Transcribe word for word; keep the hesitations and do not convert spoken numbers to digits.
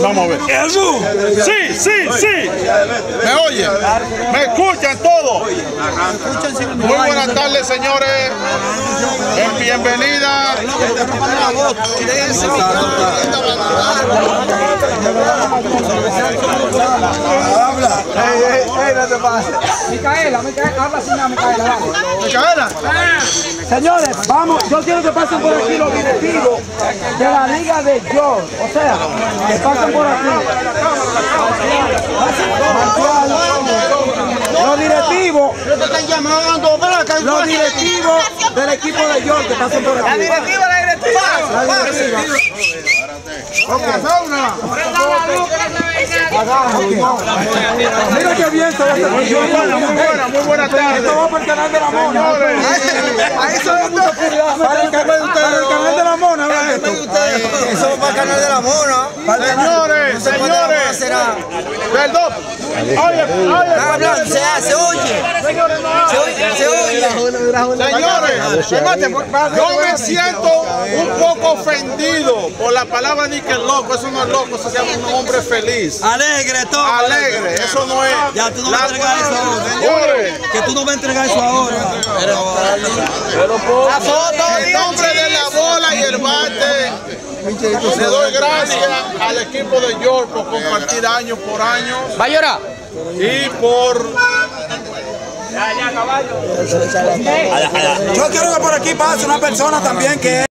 Vamos a ver. ¡Jesús! Sí, sí, sí. ¿Me oyen? ¿Me escuchan todos? Muy buenas tardes, señores. Bienvenida. Habla. Ey, ey, ey, no te pases. Micaela, Micaela, habla señora Micaela. Micaela. Señores, vamos, yo quiero que pasen por aquí los directivos de la Liga de York. O sea, que pasen por aquí. Los directivos. Te están llamando, los directivos del equipo de York que pasen por aquí. La directiva, la directiva. La directiva. Mira qué bien se ve. Muy buena, muy buena, muy buena tarde. Esto va para el canal de la Mona. Ahí se ve mucha curiosidad. Para el canal de la Mona, vean esto. Eso va para el canal de la Mona. Señores, señores. Perdón. Oye, oye. Se oye. Se oye. Señores, yo me siento un poco ofendido por la palabra. Ni que el loco, eso no es loco, eso se llama un hombre feliz. Alegre, todo. Alegre, eso no es. Ya, tú no me entregas eso ahora. Que tú no me entregas eso ahora. La foto, el nombre de la bola y el bate. Le doy gracias al equipo de York por compartir año por año. ¿Va a llorar? Y por... Ya, ya, caballo. Yo quiero que por aquí pase una persona también que...